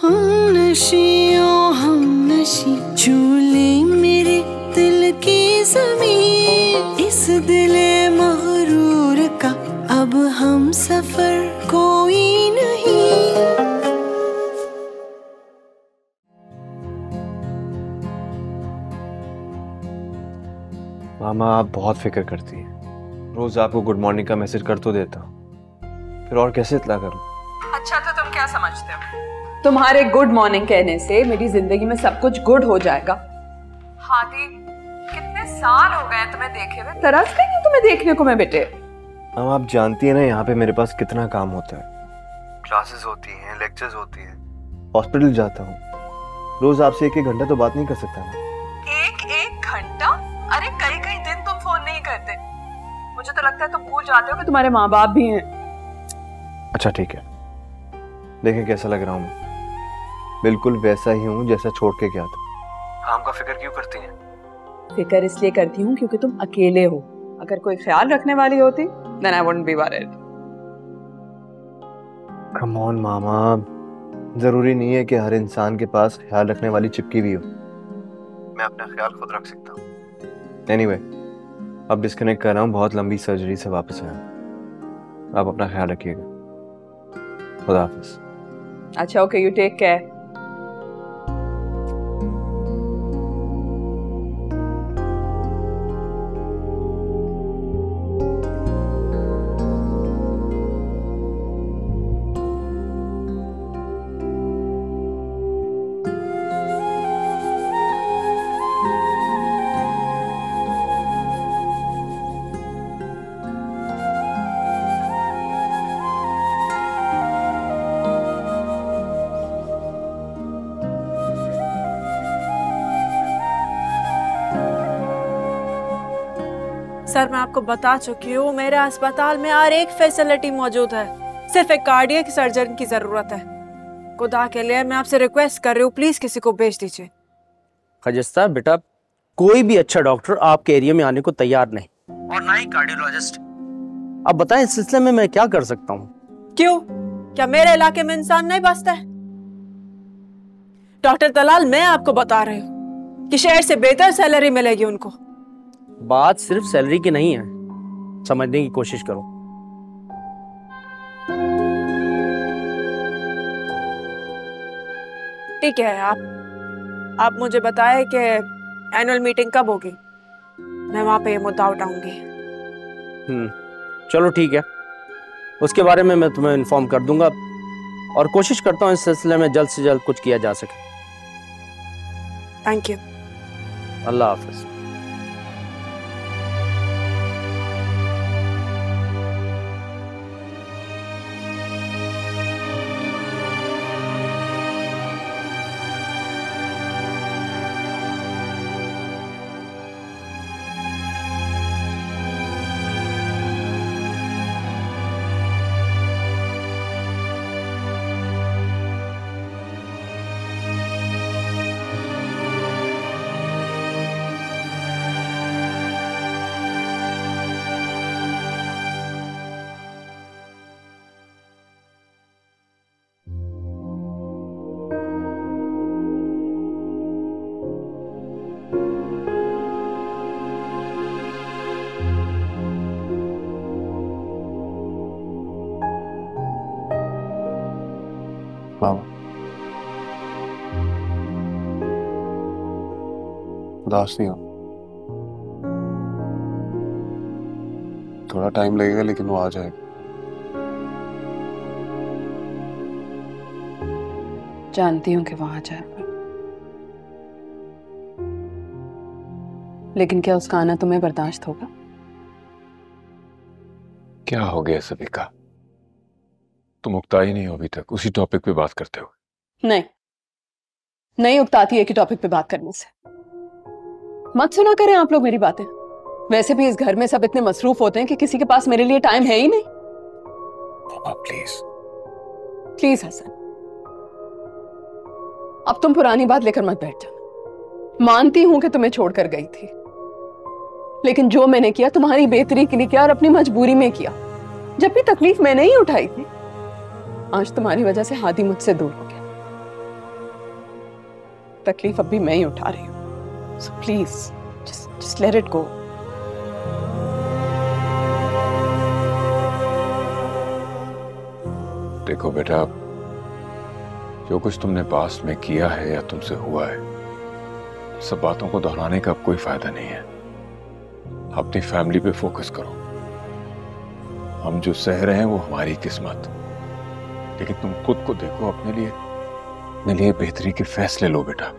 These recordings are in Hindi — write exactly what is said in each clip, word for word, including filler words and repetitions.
हम नशियों हम नशी झूले मेरे दिल की ज़मीन, इस दिल मगरूर का अब हम सफर कोई नहीं। मामा आप बहुत फिक्र करती है, रोज आपको गुड मॉर्निंग का मैसेज कर तो देता हूँ, फिर और कैसे इतला करूँ। अच्छा तो तुम क्या समझते हो तुम्हारे गुड मॉर्निंग कहने से मेरी जिंदगी में सब कुछ गुड हो जाएगा? हादी कितने साल हो गए तुम्हें देखे हुए, तरस गई हूं तुम्हें देखने को मैं बेटे। अब आप जानती है ना यहाँ पे मेरे पास कितना काम होता है, क्लासेस होती हैं, लेक्चर्स होती हैं, हॉस्पिटल जाता हूँ, रोज आपसे एक एक घंटा तो बात नहीं कर सकता ना। एक एक घंटा? अरे कई कई दिन तुम फोन नहीं करते, मुझे तो लगता है तुम भूल जाते हो कि तुम्हारे माँ बाप भी हैं। अच्छा ठीक है, देखें कैसा लग रहा हूँ, बिल्कुल वैसा ही हूँ जैसा छोड़ के गया था। काम का फिक्र क्यों करती हैं? फिक्र इसलिए करती हूँ क्योंकि तुम अकेले हो, अगर कोई ख्याल रखने वाली होती then I wouldn't be worried। Come on मामा, जरूरी नहीं है कि हर इंसान के पास ख्याल रखने वाली चिपकी हुई हो, मैं अपना ख्याल खुद रख सकता हूँ। एनीवे, अब डिस्कनेक्ट कर रहा हूँ, बहुत लंबी सर्जरी से वापस आया हूँ, आप अपना ख्याल रखिएगा, खुदा हाफिज। अच्छा okay, you take care. Sir मैं आपको बता चुकी हूँ, मेरे अस्पताल में हर एक फैसिलिटी मौजूद है, सिर्फ एक कार्डियक सर्जन की जरूरत है। खुदा के लिए मैं आपसे रिक्वेस्ट कर रही हूँ, प्लीज किसी को भेज दीजिए। खजिस्ता बेटा, कोई भी अच्छा डॉक्टर आपके एरिया में आने को तैयार नहीं, और ना ही कार्डियोलॉजिस्ट। अब बताएं इस सिलसिले में मैं क्या कर सकता हूँ? क्यों, क्या मेरे इलाके में इंसान नहीं बसता है? डॉक्टर दलाल मैं आपको बता रही हूँ कि शहर से बेहतर सैलरी मिलेगी उनको। बात सिर्फ सैलरी की नहीं है, समझने की कोशिश करो। ठीक है, आप आप मुझे बताएं कि एनुअल मीटिंग कब होगी, मैं वहां पे ये मुद्दा उठाऊंगी। हम्म, चलो ठीक है, उसके बारे में मैं तुम्हें इन्फॉर्म कर दूंगा, और कोशिश करता हूँ इस सिलसिले में जल्द से जल्द कुछ किया जा सके। थैंक यू, अल्लाह हाफिज। थोड़ा टाइम लगेगा लेकिन वो आ जाएगा। जानती हूँ कि वहां जाएगा, लेकिन क्या उसका आना तुम्हें बर्दाश्त होगा? क्या हो गया सभी का, तुम उकता ही नहीं हो अभी तक, उसी टॉपिक पे बात करते हो। नहीं नहीं उकताती है कि टॉपिक पे बात करने से। मत सुना करें आप लोग मेरी बातें, वैसे भी इस घर में सब इतने मसरूफ होते हैं कि किसी के पास मेरे लिए टाइम है ही नहीं। पापा प्लीज प्लीज हसन, अब तुम पुरानी बात लेकर मत बैठ जाना। मानती हूं कि तुम्हें छोड़कर गई थी, लेकिन जो मैंने किया तुम्हारी बेहतरी के लिए किया और अपनी मजबूरी में किया, जबकि तकलीफ मैंने ही उठाई थी। आज तुम्हारी वजह से हादी मुझसे दूर हो गया, तकलीफ अब भी मैं ही उठा रही हूँ। So please just just let it go. देखो बेटा, जो कुछ तुमने पास्ट में किया है या तुमसे हुआ है, सब बातों को दोहराने का अब कोई फायदा नहीं है। अपनी फैमिली पे फोकस करो। हम जो सह रहे हैं वो हमारी किस्मत, लेकिन तुम खुद को देखो, अपने लिए अपने लिए बेहतरी के फैसले लो बेटा।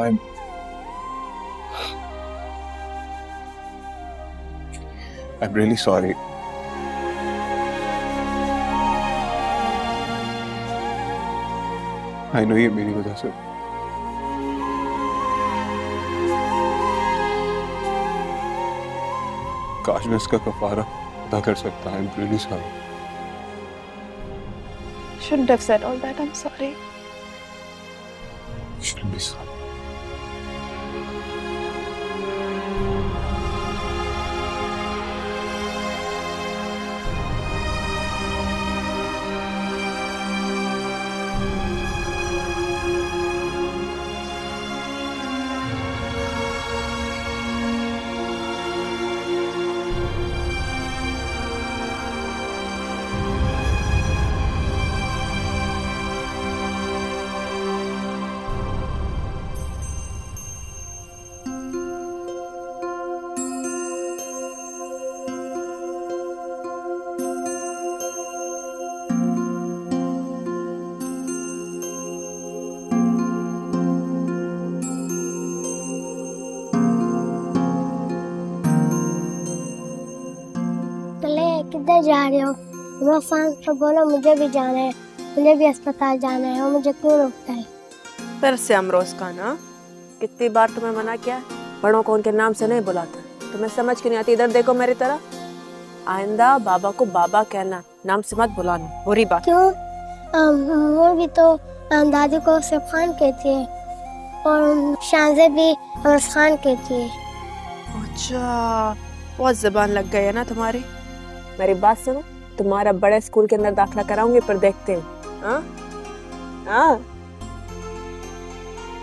I'm... I'm really sorry. I know ये मेरी वजह से। काश मैं इसका कफारा अदा कर सकता। I'm really sorry. Shouldn't have said all that. I'm sorry. Shouldn't be sorry. जा रहे हो मैं फैंस को बोलो मुझे भी जाना है, मुझे भी अस्पताल जाना है और मुझे क्यों रोकता है? फिर से अमरोज खाना, कितनी बार तुम्हें मना किया बड़ों को उनके नाम से नहीं बुलाता। तुम्हें समझ के नहीं आती। इधर देखो मेरी तरह, आइंदा बाबा को बाबा कहना, नाम से मत बुलाना, बुरी बात। क्यों? वो भी तो दादी को सिर्फ खान कहती है और शाहजे भी अमरोज खान कहती है। अच्छा, बहुत जबान लग गई है ना तुम्हारी। मेरी बात सुनो, तुम्हारा बड़े स्कूल के अंदर दाखिला कराऊंगी, पर देखते हैं।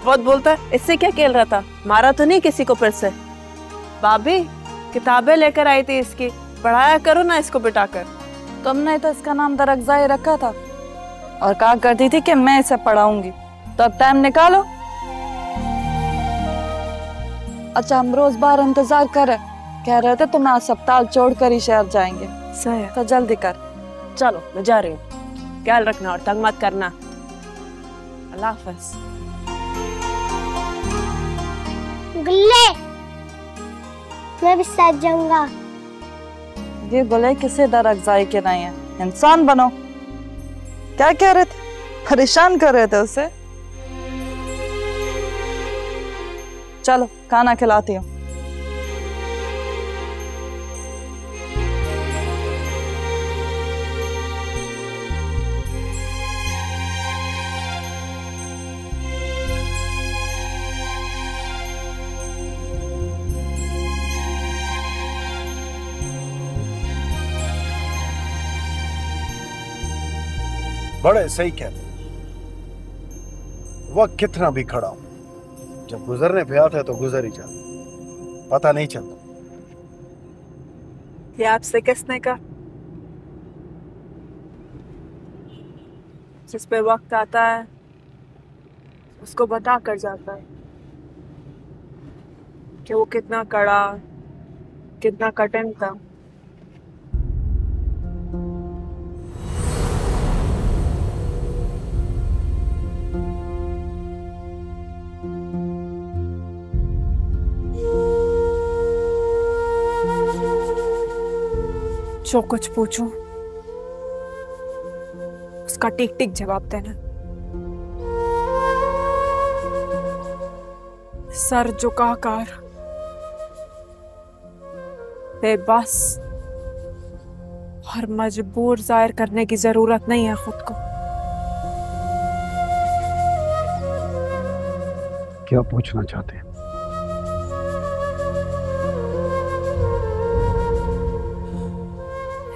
बहुत बोलता है, इससे क्या खेल रहा था, मारा तो नहीं किसी को। फिर से भाभी किताबें लेकर आई थी इसकी, पढ़ाया करो ना इसको बिठाकर। तुमने तो इसका नाम दरकज़ाई रखा था और कहा करती थी कि मैं इसे पढ़ाऊंगी, तो अब टाइम निकालो। अच्छा हम रोज बार इंतजार कर रहे, कह रहे थे तुम अस्पताल छोड़कर ही शहर जाएंगे, तो जल्दी कर। चलो मैं जा रही हूँ, ख्याल रखना और तंग मत करना। अल्लाह हाफ़िज़। गुल्ले, मैं भी साथ जाऊंगा। ये गुल्ले किसी दरकज़ाई के नहीं है, इंसान बनो। क्या कह रहे थे, परेशान कर रहे थे उसे। चलो खाना खिलाती हूँ। बड़े सही कहते, वक्त कितना भी खड़ा हो, जब गुजरने पे आता है तो गुजर ही जाता, पता नहीं चलता। ये आपसे किसने कहा? जिस पे वक्त आता है उसको बता कर जाता है कि वो कितना कड़ा, कितना कठिन था। जो कुछ पूछूं उसका टिक टिक जवाब देना। सर झुकाकर बेबस और मजबूर जाहिर करने की जरूरत नहीं है खुद को। क्या पूछना चाहते हैं?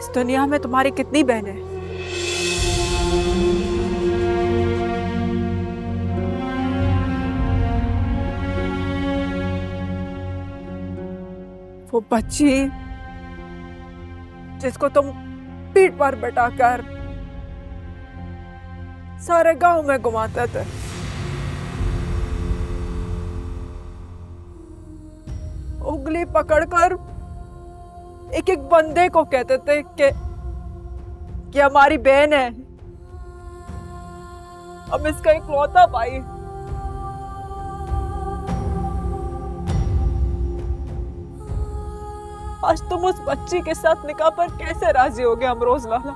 इस दुनिया में तुम्हारी कितनी बहनें हैं? वो बच्ची जिसको तुम पीठ पर बैठाकर सारे गांव में घुमाते थे, उंगली पकड़कर एक एक बंदे को कहते थे कि कि हमारी बहन है, हम इसका इकलौता भाई। आज तुम उस बच्ची के साथ निकाह पर कैसे राजी हो गए अमरोज लाला?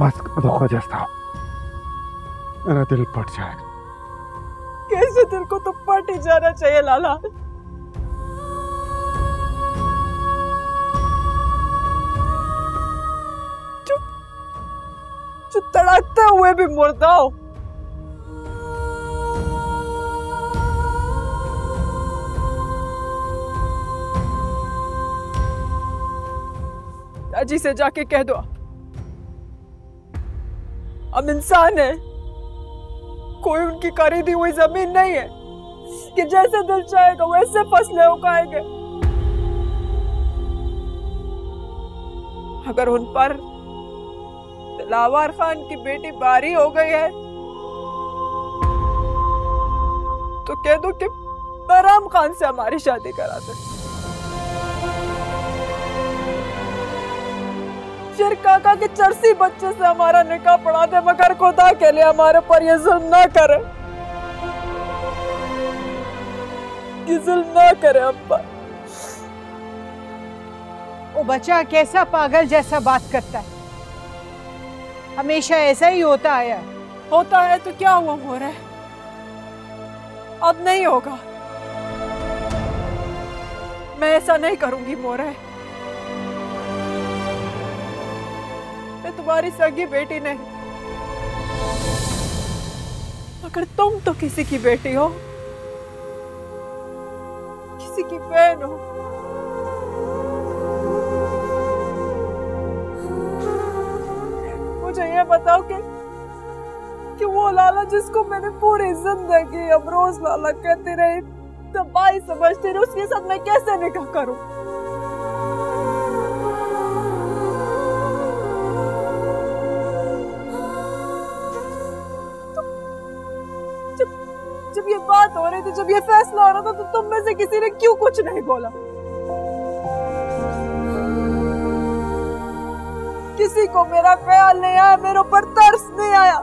बस करो खजिस्ता, मेरा दिल फट जाएगा। कैसे दिल को तो फट ही जाना चाहिए लाला। जो, जो तड़कते हुए भी मुर्दा हो, दादी से जाके कह दो हम इंसान है, कोई उनकी खरीदी हुई जमीन नहीं है कि जैसे दिल चाहेगा वैसे फसलें उगाएंगे। अगर उन पर दिलावर खान की बेटी बारी हो गई है तो कह दो कि बराम खान से हमारी शादी करा दे। शेर काका के चरसी बच्चे से हमारा निकाह पढ़ा दे, मगर खुदा के लिए हमारे पर ये जुल्म ना करे, ये जुल्म ना करे अब्बा। वो बच्चा कैसा पागल जैसा बात करता है, हमेशा ऐसा ही होता आया। होता है तो क्या हुआ, हो रहा है, अब नहीं होगा। मैं ऐसा नहीं करूंगी मोरे, तुम्हारी सगी बेटी नहीं, मगर तुम तो किसी की बेटी हो, किसी की बहन हो। मुझे ये बताओ कि कि वो लाला जिसको मैंने पूरी जिंदगी अमरोज लाला कहती रही, तबाही समझती रही, उसके साथ मैं कैसे निकाह करूं? जब ये बात हो रही थी, जब ये फैसला हो रहा था, तो तुम में से किसी ने क्यों कुछ नहीं बोला? किसी को मेरा ख्याल नहीं आया, मेरे ऊपर तरस नहीं आया।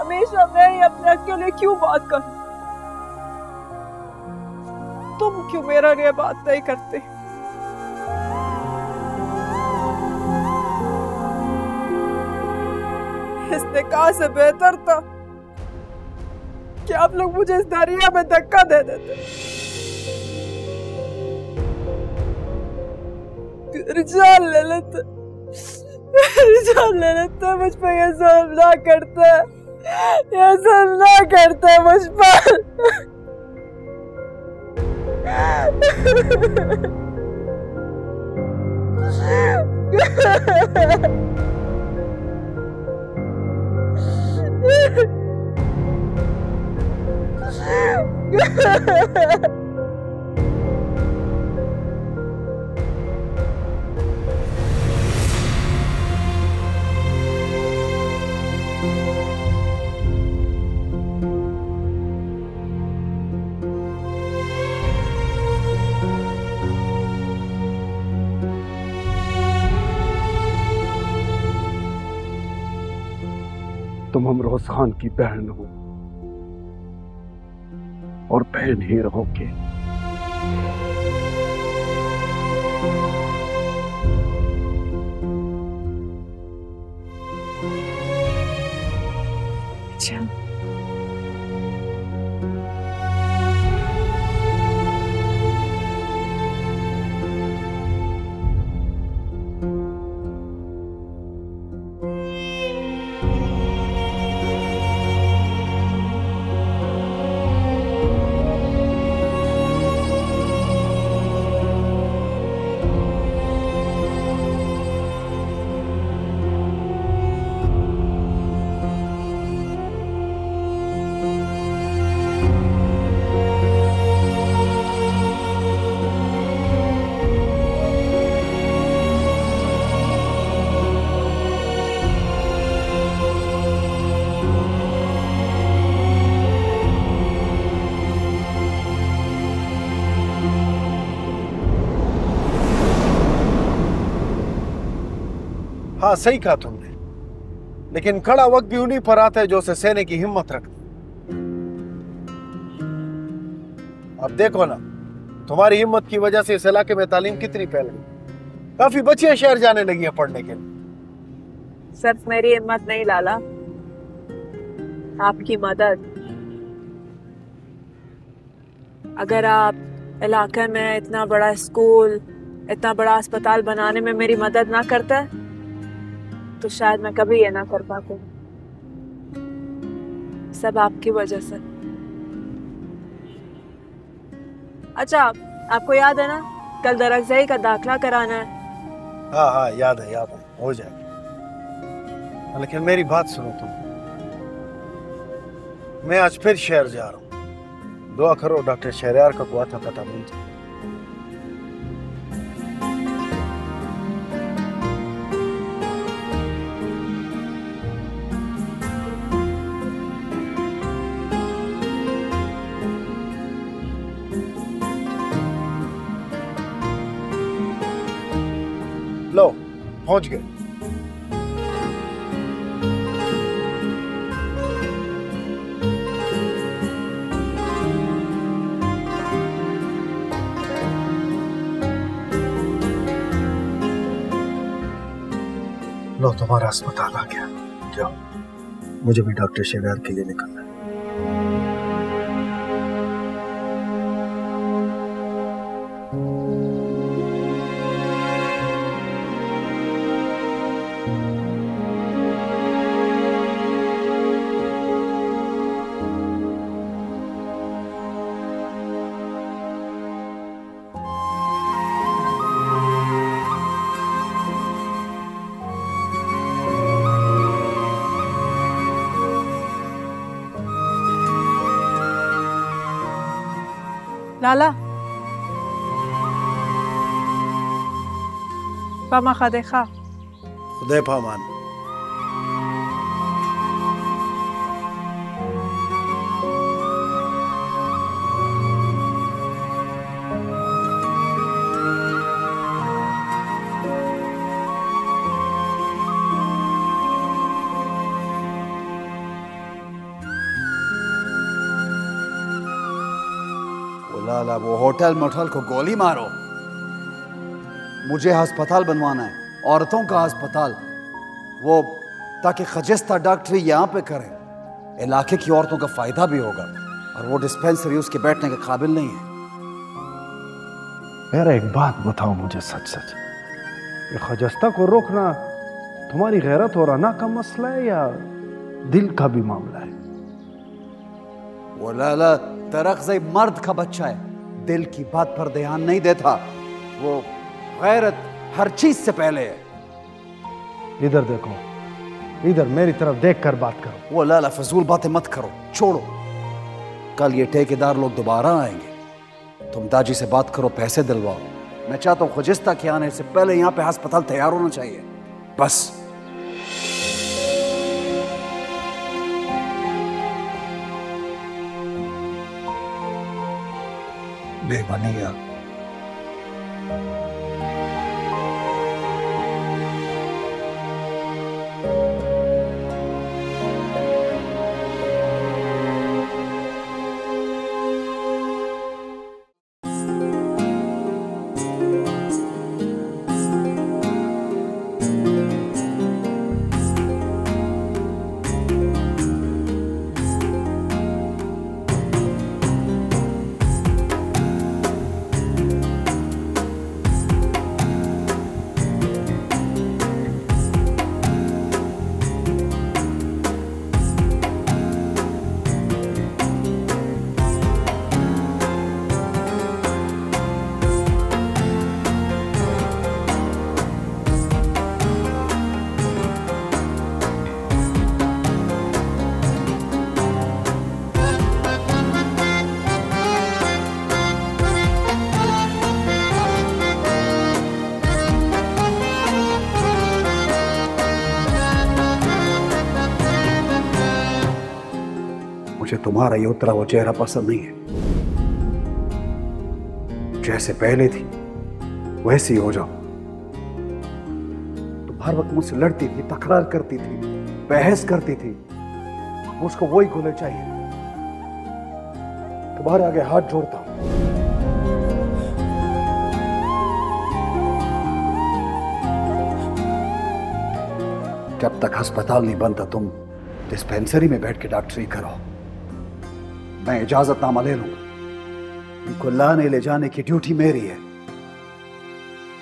हमेशा मैं ही अपने अकेले क्यों बात करूं? तुम क्यों मेरा लिए बात नहीं करते? इस निकाह से बेहतर था कि आप लोग मुझे इस दरिया में धक्का दे देते। रिजाल ले लेते, रिजाल ले लेते, मुझ पर ये जुल्म ना करते, ये जुल्म ना करते मुझ पर। तुम अमरोज खान की बहन हो और बहन ही रहोगे। हाँ सही कहा तुमने, लेकिन खड़ा वक्त भी उन्हीं पर आता है जो उसे सहने की हिम्मत रखते। अब देखो ना, तुम्हारी हिम्मत की वजह से इस इलाके में तालीम कितनी फैल गई। काफी बच्चियां शहर जाने लगी है पढ़ने के लिए। सिर्फ मेरी हिम्मत नहीं लाला, आपकी मदद। अगर आप इलाके में इतना बड़ा स्कूल, इतना बड़ा अस्पताल बनाने में मेरी मदद ना करता तो शायद मैं कभी ये ना कर पाती। सब आपकी वजह से। अच्छा, आपको याद है ना कल दरकज़ई का दाखला कराना है? हाँ हाँ याद है, याद है, हो जाएगा। लेकिन मेरी बात सुनो तुम, मैं आज फिर शहर जा रहा हूँ। दुआ करो डॉक्टर शहरयार का कुआ था पता मिल जाए। लो पहुंच गए। लो तुम्हारा अस्पताल आ गया। जाओ, मुझे भी डॉक्टर शेरयार के लिए निकलना है। लाला, पामा खादे खा। खुदे पामान। लाला, वो होटल मोटल को गोली मारो। मुझे अस्पताल बनवाना है, औरतों का अस्पताल, वो ताकि खजिस्ता डॉक्टरी यहाँ पे करे। इलाके की औरतों का फायदा भी होगा, और वो डिस्पेंसरी उसके बैठने के काबिल नहीं है। यार एक बात बताओ मुझे सच सच, ये खजिस्ता को रोकना तुम्हारी गैरत और अना का मसला है या दिल का भी मामला है? वो लाला, दरकज़ई मर्द का बच्चा है, दिल की बात पर ध्यान नहीं देता। वो गैरत हर चीज से पहले है। इधर देखो, इधर मेरी तरफ देखकर बात करो। वो लाला फजूल बातें मत करो, छोड़ो। कल ये ठेकेदार लोग दोबारा आएंगे। तुम दाजी से बात करो, पैसे दिलवाओ। मैं चाहता हूँ खजिस्ता के आने से पहले यहाँ पे अस्पताल तैयार होना चाहिए। बस बेबनिया, तुम्हारा ये उतरा वो चेहरा पसंद नहीं है। जैसे पहले थी वैसी हो जाओ। तुम हर वक्त मुझसे लड़ती थी, तकरार करती थी, बहस करती थी। मुझको वही गोले चाहिए। तुम्हारे आगे हाथ जोड़ता हूं, जब तक अस्पताल नहीं बनता तुम डिस्पेंसरी में बैठ के डॉक्टरी करो। मैं इजाजतनामा ले लूंगा। उनको लाने ले जाने की ड्यूटी मेरी है।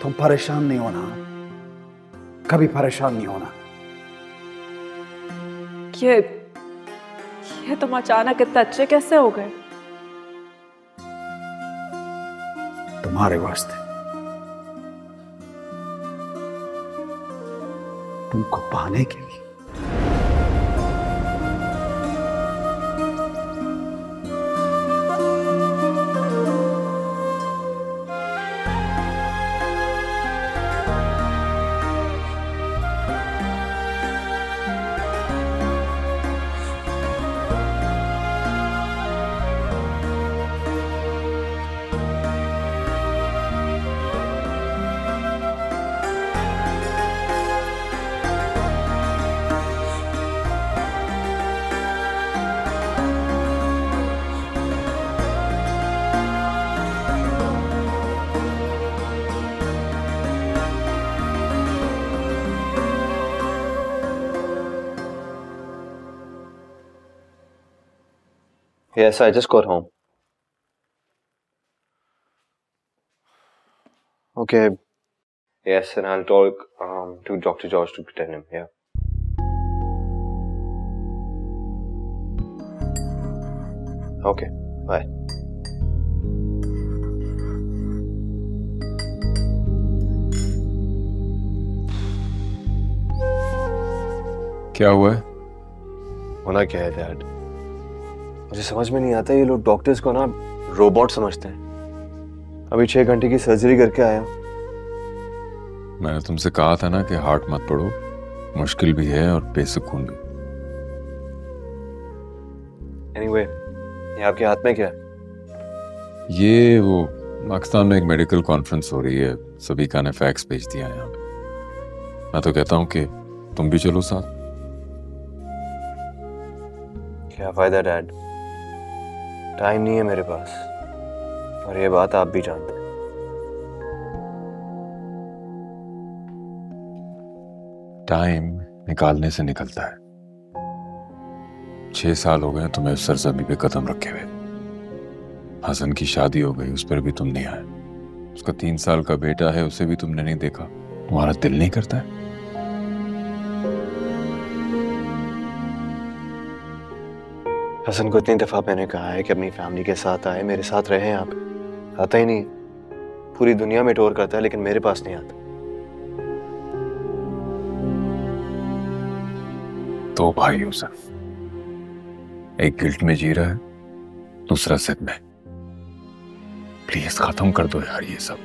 तुम परेशान नहीं होना, कभी परेशान नहीं होना। ये, ये तुम अचानक इतने अच्छे कैसे हो गए? तुम्हारे वास्ते। तुमको पाने के लिए। Yes, I just got home. Okay. Yes, and I'll talk um, to Doctor George to tell him. Yeah. Okay. Bye. क्या हुआ? होना क्या है डैड? मुझे समझ में नहीं आता, ये लोग डॉक्टर्स को ना रोबोट समझते हैं। अभी छह घंटे की सर्जरी करके आया। मैंने तुमसे कहा था ना कि हार्ट मत पड़ो, मुश्किल भी है और बेसुकून भी। एनीवे, ये आपके हाथ में क्या है? ये वो पाकिस्तान में एक मेडिकल कॉन्फ्रेंस हो रही है, सभी का ने फैक्स भेज दिया है। मैं तो कहता हूँ कि तुम भी चलो साथ। क्या फायदा डैड, टाइम नहीं है मेरे पास, और ये बात आप भी जानते हैं। टाइम निकालने से निकलता है। छह साल हो गए तुम्हें उस सरजमी पे कदम रखे हुए। हसन की शादी हो गई, उस पर भी तुम नहीं आए। उसका तीन साल का बेटा है, उसे भी तुमने नहीं देखा। तुम्हारा दिल नहीं करता है? हसन को इतनी दफा मैंने कहा है कि अपनी फैमिली के साथ आए, मेरे साथ रहे। यहाँ पे आता ही नहीं, पूरी दुनिया में टूर करता है लेकिन मेरे पास नहीं आता। तो भाई हसन, एक गिल्ट में जी रहा है, दूसरा सिद्ध में। प्लीज खत्म कर दो यार ये सब।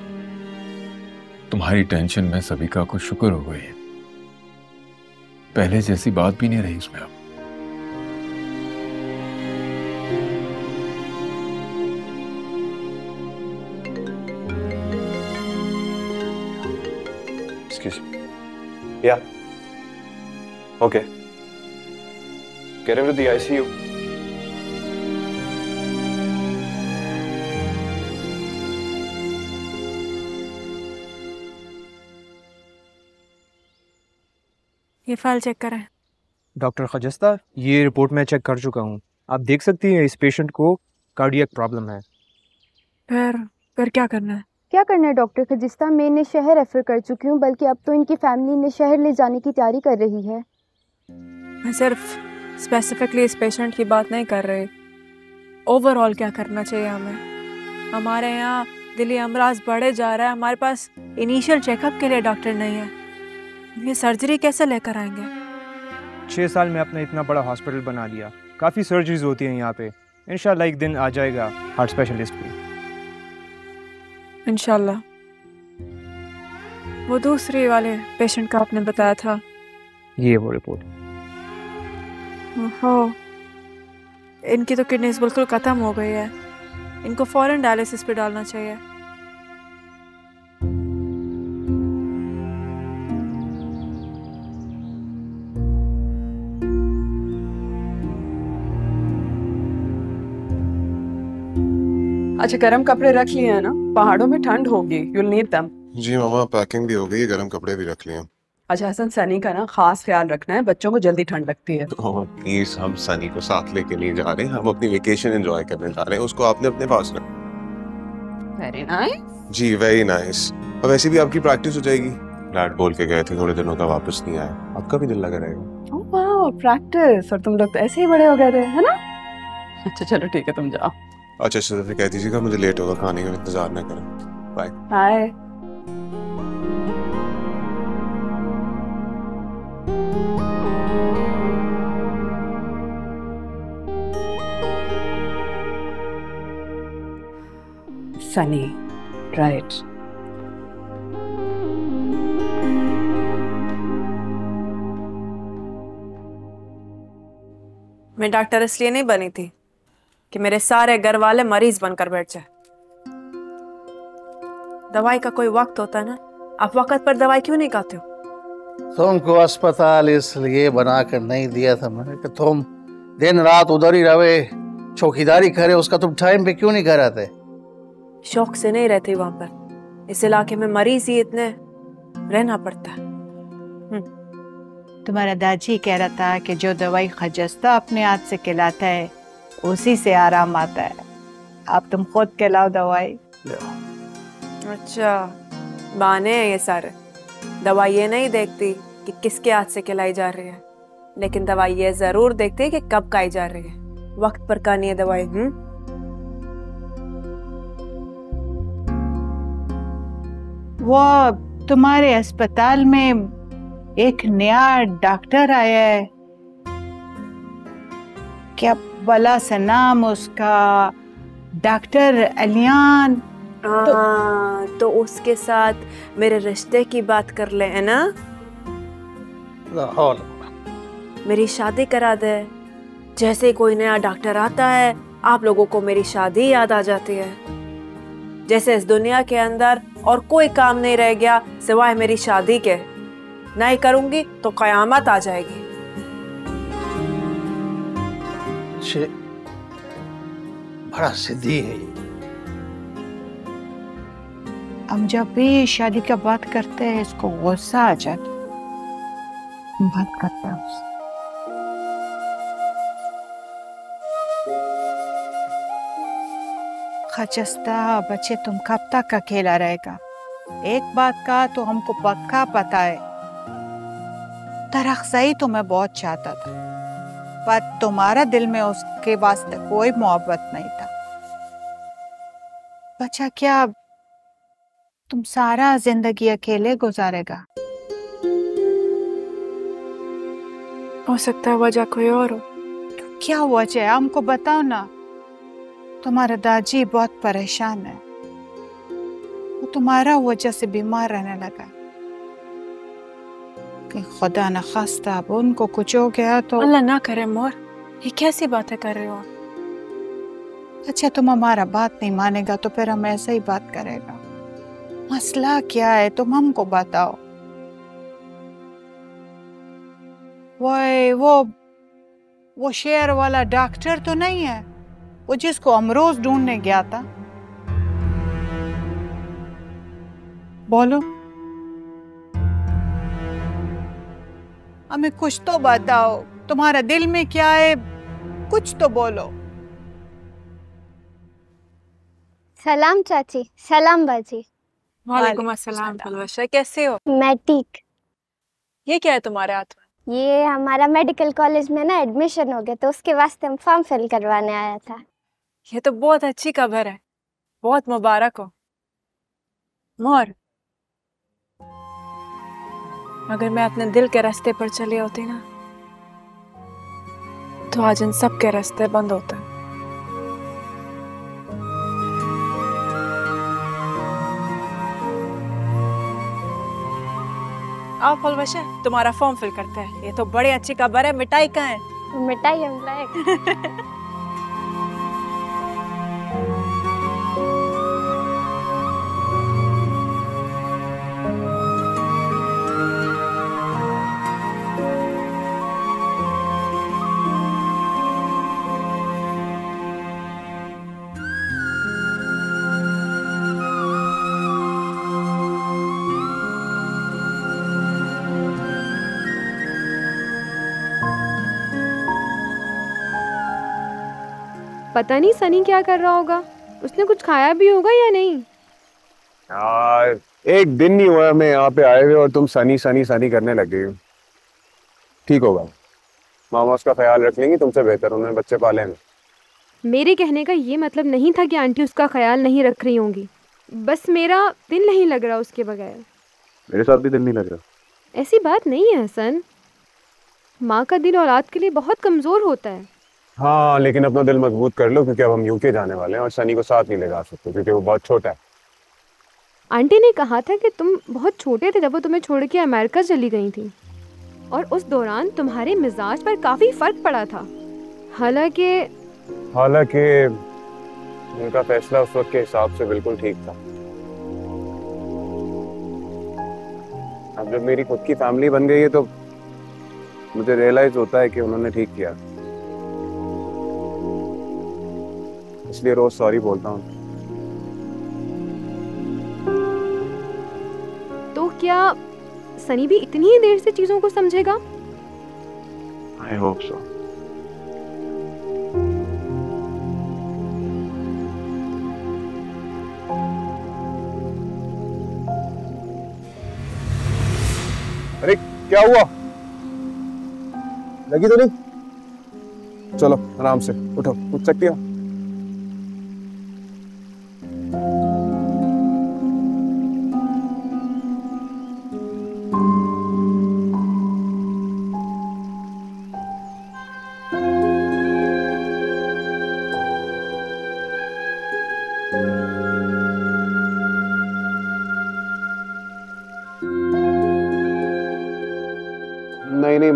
तुम्हारी टेंशन में सभी का कुछ शुक्र हो गई है, पहले जैसी बात भी नहीं रही उसमें अब। Yeah. Okay. Get him to the I C U. ये फाइल चेक करें। डॉक्टर खजिस्ता, ये रिपोर्ट मैं चेक कर चुका हूँ। आप देख सकती हैं इस पेशेंट को कार्डियक प्रॉब्लम है। फिर फिर क्या करना है? क्या करना है डॉक्टर खजिस्ता, मैं इन्हें शहर रेफर कर चुकी हूँ, बल्कि अब तो इनकी फैमिली इन्हें शहर ले जाने की तैयारी कर रही है। मैं सिर्फ स्पेसिफिकली इस पेशेंट की बात नहीं कर रही, ओवरऑल क्या करना चाहिए हमें। हमारे यहाँ दिली अमराज बढ़े जा रहा है, हमारे पास इनिशियल चेकअप के लिए डॉक्टर नहीं है। ये सर्जरी कैसे लेकर आएंगे? छः साल में अपना इतना बड़ा हॉस्पिटल बना लिया, काफ़ी सर्जरीज होती हैं यहाँ पे। इंशाल्लाह एक दिन आ जाएगा हार्ट स्पेशलिस्ट भी, इंशाल्लाह। वो दूसरे वाले पेशेंट का आपने बताया था, ये वो रिपोर्ट। ओहो, इनकी तो किडनीज बिल्कुल खत्म हो गई है, इनको फौरन डायलिसिस पे डालना चाहिए। अच्छा गर्म कपड़े रख लिए हैं ना, पहाड़ों में ठंड होगी, you'll need them। जी मामा पैकिंग भी हो गई, गर्म कपड़े भी रख लिए। अच्छा हसन सनी का ना खास ख्याल रखना है, बच्चों को जल्दी ठंड लगती है। ओह प्लीज, हम सनी को साथ लेके नहीं जा रहे, हम अपनी वेकेशन एंजॉय करने जा रहे हैं, उसको आपने अपने पास रखना। वेरी नाइस जी, वेरी नाइस। और वैसे भी आपकी प्रैक्टिस हो जाएगी, फ्लैट बोल के गए थे, थोड़े दिनों का वापस नहीं आया, आपका भी दिल लगा रहेगा। ओह वाओ प्रैक्टिस, और तुम लोग तो ऐसे ही बड़े हो गए थे, है ना। अच्छा चलो ठीक है, तुम जाओ। अच्छा सर कह दीजिएगा मुझे लेट होगा, खाने का इंतजार ना करें। Bye bye. सनी राइट, मैं डॉक्टर इसलिए नहीं बनी थी कि मेरे सारे घर वाले मरीज बनकर बैठ जाए। दवाई का कोई वक्त होता है ना, आप वक्त पर दवाई क्यों नहीं खाते हो? तुमको अस्पताल इसलिए बना कर नहीं दिया था मैंने कि तुम दिन रात उधर ही रहे, चौकीदारी करे, उसका तुम टाइम पे क्यों नहीं घर आते? शौक से नहीं रहते वहां पर, इस इलाके में मरीज ही इतने, रहना पड़ता है। तुम्हारा दादी कह रहा था कि जो दवाई खजस्ता अपने हाथ से खिलाता है उसी से आराम आता है, आप तुम खुद खिलाओ दवाई। अच्छा बहाने हैं ये सारे, दवाई ये नहीं देखती कि किसके हाथ से खिलाई जा रही है, लेकिन दवाई ये जरूर देखती है कि कब खाई जा रही है, वक्त पर खानी है दवाई। हम्म वो तुम्हारे अस्पताल में एक नया डॉक्टर आया है, क्या भला सा नाम उसका, डॉक्टर अलियान। तो, तो उसके साथ मेरे रिश्ते की बात कर ले, है ना, मेरी शादी करा दे। जैसे कोई नया डॉक्टर आता है आप लोगों को मेरी शादी याद आ जाती है, जैसे इस दुनिया के अंदर और कोई काम नहीं रह गया सिवाय मेरी शादी के, नहीं करूंगी तो कयामत आ जाएगी। बड़ा सिद्धि है ये। हम जब भी शादी का बात करते हैं इसको गुस्सा आ जाता है, बात करता हूँ उससे। खजस्ता बच्चे तुम कब तक अकेला रहेगा, एक बात का तो हमको पक्का पता है, दरख्ज़ाई तुम्हें बहुत चाहता था पर तुम्हारा दिल में उसके वास्ते कोई मोहब्बत नहीं था। बच्चा क्या तुम सारा जिंदगी अकेले गुजारेगा? हो सकता है वजह कोई और हो। तो क्या वजह है हमको बताओ ना, तुम्हारा दादी बहुत परेशान है, वो तुम्हारा वजह से बीमार रहने लगा, कि खुदा न खास्ता अब उनको कुछ हो गया तो। अल्लाह ना करे मोर, ये कैसी बातें कर रहे हो? अच्छा तुम हमारा बात नहीं मानेगा तो फिर हम ऐसे ही बात करेगा, मसला क्या है तुम हमको बताओ। वो वो वो शेर वाला डॉक्टर तो नहीं है, वो जिसको अमरोज ढूंढने गया था? बोलो हमें कुछ तो बताओ, तुम्हारा दिल में क्या है, कुछ तो बोलो। सलाम चाची, सलाम बाजी। वालेकुम अस्सलाम पलवशा, कैसे हो? मैं ठीक। ये क्या है तुम्हारे हाथ में? ये हमारा मेडिकल कॉलेज में ना एडमिशन हो गया तो उसके वास्ते हम फॉर्म फिल करवाने आया था। ये तो बहुत अच्छी खबर है, बहुत मुबारक हो। मोर अगर मैं अपने दिल के रास्ते पर चली होती ना तो आज इन सब के रास्ते बंद होते। आओ फलवशा तुम्हारा फॉर्म फिल करते हैं, ये तो बड़ी अच्छी खबर है। मिठाई कहाँ है? मिठाई हम लाए। पता नहीं सनी क्या कर रहा होगा, उसने कुछ खाया भी होगा या नहीं। यार एक दिन नहीं हुआ मैं यहाँ पे आए हुए और तुम सनी सनी सनी करने लग गई हो। ठीक होगा, मामा उसका ख्याल रख लेंगी, तुमसे बेहतर उन्होंने बच्चे पाले हैं। मेरे कहने का ये मतलब नहीं था कि आंटी उसका ख्याल नहीं रख रही होंगी, बस मेरा दिल नहीं लग रहा उसके बगैर। मेरे साथ भी दिल नहीं लग रहा। ऐसी बात नहीं है हसन, माँ का दिल औलाद के लिए बहुत कमज़ोर होता है। हाँ लेकिन अपना दिल मजबूत कर लो, क्योंकि अब हम यूके जाने वाले हैं और सनी को साथ नहीं ले जा सकते क्योंकि वो बहुत छोटा है। आंटी ने कहा था कि तुम बहुत छोटे थे जब वो तुम्हें छोड़ के अमेरिका चली गई थी और उस दौरान तुम्हारे मिजाज पर काफ़ी फ़र्क पड़ा था। हालांकि हालांकि उनका फैसला उस वक्त के हिसाब से बिल्कुल ठीक था। अब जब मेरी खुद की फैमिली बन गई है तो मुझे रियलाइज होता है कि उन्होंने ठीक किया, इसलिए रोज सॉरी बोलता हूँ। तो क्या सनी भी इतनी ही देर से चीजों को समझेगा? I hope so. अरे क्या हुआ, लगी तो नहीं? चलो आराम से उठो, उठ सकती हो।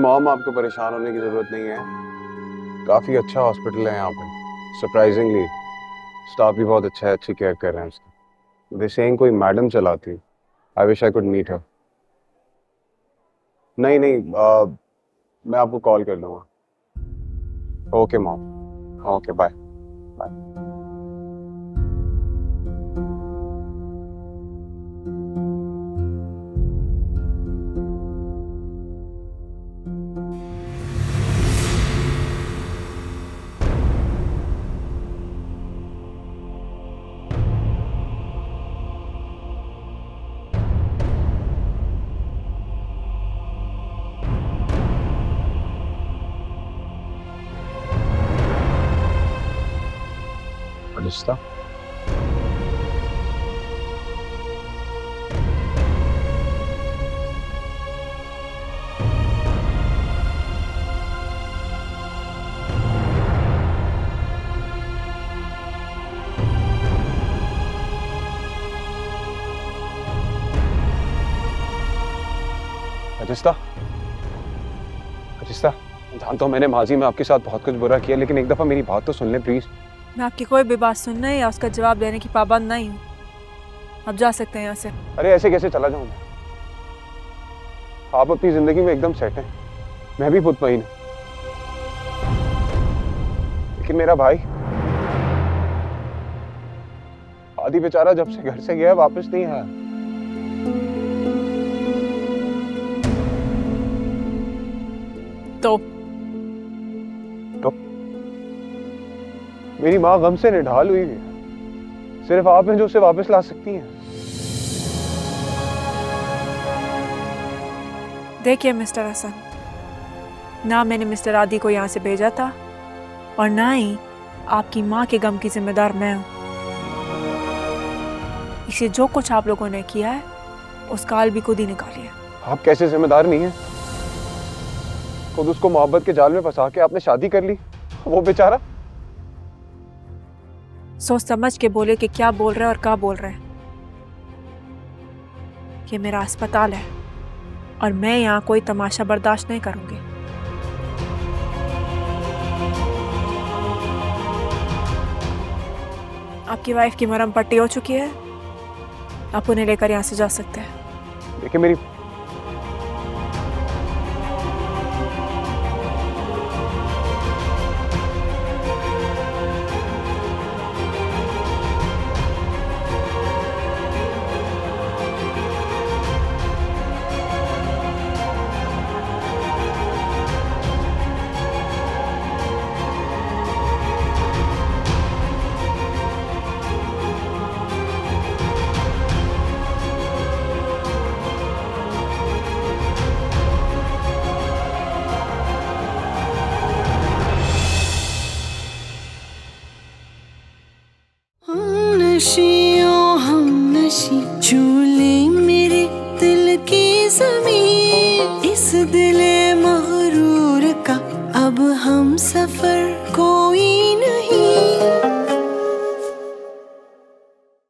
मॉम आपको परेशान होने की जरूरत नहीं है, काफी अच्छा हॉस्पिटल है यहाँ पे। सरप्राइजिंगली स्टाफ भी बहुत अच्छा है, अच्छी केयर कर रहे हैं उसकी। दे सेइंग कोई मैडम चलाती, I wish I could meet her. नहीं नहीं आ, मैं आपको कॉल कर लूँगा। Okay mom, okay bye bye. Khajista, Khajista, Khajista, जानता हूँ मैंने माजी में आपके साथ बहुत कुछ बुरा किया, लेकिन एक दफा मेरी बात तो सुन ले प्लीज। मैं आपकी कोई भी बात सुनना या उसका जवाब देने की पाबंद नहीं हूँ। आप जा सकते हैं यहाँ से। अरे ऐसे कैसे चला जाऊँ मैं? आप अपनी जिंदगी में एकदम सेट हैं, मैं भी मुतमईन हूँ, लेकिन मेरा भाई आदि बेचारा जब से घर से गया वापस नहीं आया। तो मेरी माँ गम से निढाल हुई है, सिर्फ आप हैं जो उसे वापस ला सकती हैं। देखिए मिस्टर हसन, ना मैंने मिस्टर आदि को यहाँ से भेजा था और ना ही आपकी माँ के गम की जिम्मेदार मैं हूँ। इसे जो कुछ आप लोगों ने किया है उसका हाल भी खुद ही निकालिए। आप कैसे जिम्मेदार नहीं हैं? खुद उसको मोहब्बत के जाल में फंसा के आपने शादी कर ली, वो बेचारा सोच समझ के बोले कि क्या बोल रहे हैं और क्या बोल रहे हैं। ये मेरा अस्पताल है और मैं यहाँ कोई तमाशा बर्दाश्त नहीं करूँगी। आपकी वाइफ की मरहम पट्टी हो चुकी है, आप उन्हें लेकर यहाँ से जा सकते हैं। देखिए मेरी खुशियों हम नशी झूले मेरे दिल की ज़मीं, इस दिल मगरूर का अब हम सफर